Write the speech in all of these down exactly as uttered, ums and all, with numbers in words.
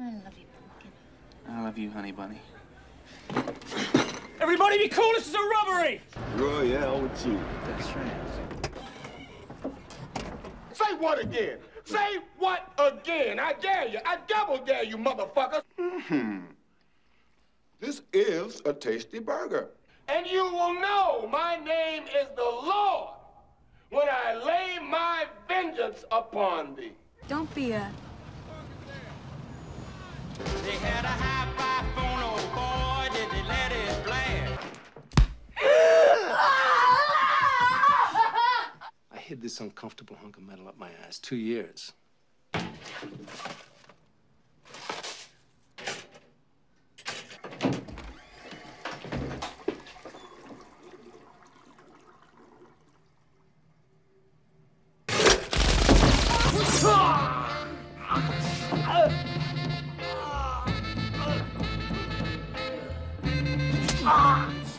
I love you, Pumpkin. I love you, Honey Bunny. Everybody be cool, this is a robbery! Roy, yeah, all with you. That's right. Say what again? Say what again? I dare you. I double dare you, motherfucker. Mm-hmm. This is a tasty burger. And you will know my name is the Lord when I lay my vengeance upon thee. Don't be a... They had a high five phone, oh boy, did they let it blast. I hid this uncomfortable hunk of metal up my ass two years.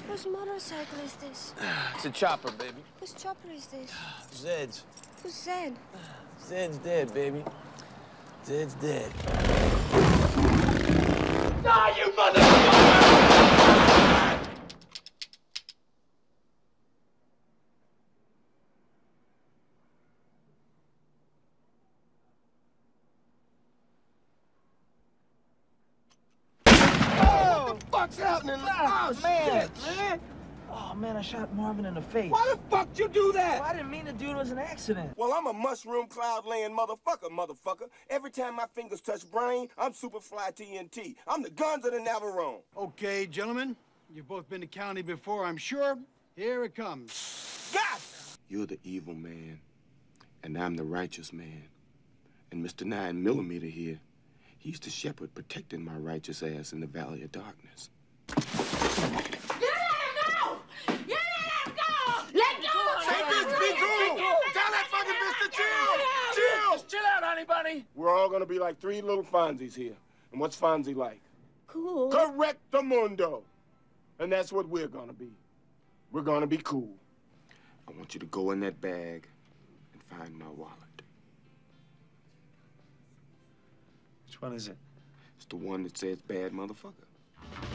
Whose motorcycle is this? It's a chopper, baby. Whose chopper is this? Zed's. Who's Zed? Zed's dead, baby. Zed's dead. Ah, you motherfucker! What's happening? Oh, man. Shit, man. Oh, man, I shot Marvin in the face. Why the fuck did you do that? Well, I didn't mean to do it. It was an accident. Well, I'm a mushroom cloud-laying motherfucker, motherfucker. Every time my fingers touch brain, I'm super fly T N T. I'm the guns of the Navarone. Okay, gentlemen, you've both been to county before, I'm sure. Here it comes. God! You're the evil man, and I'm the righteous man. And Mister nine millimeter here, he's the shepherd protecting my righteous ass in the valley of darkness. You let him go! You let him go! Let go! Hey, bitch, be cool! Tell that fucking bitch to chill! Chill! Just chill out, Honey Bunny! We're all gonna be like three little Fonzies here. And what's Fonzie like? Cool. Correctamundo! And that's what we're gonna be. We're gonna be cool. I want you to go in that bag and find my wallet. Which one is it? It's the one that says bad motherfucker.